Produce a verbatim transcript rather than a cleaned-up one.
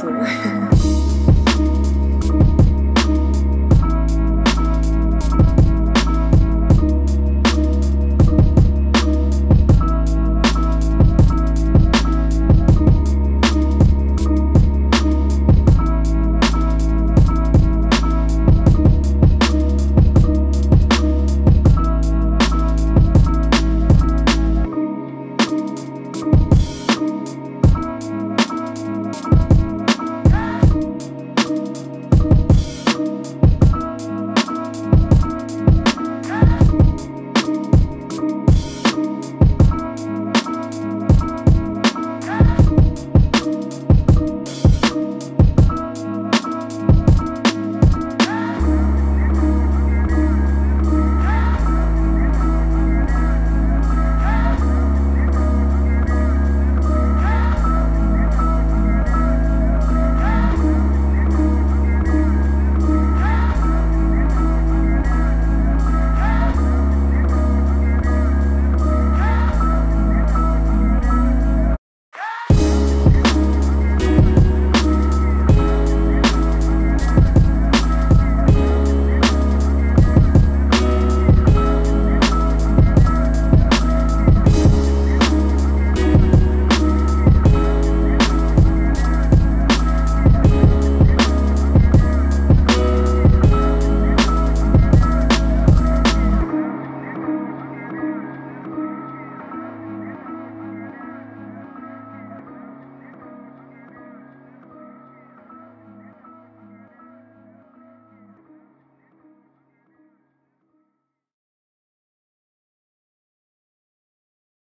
for.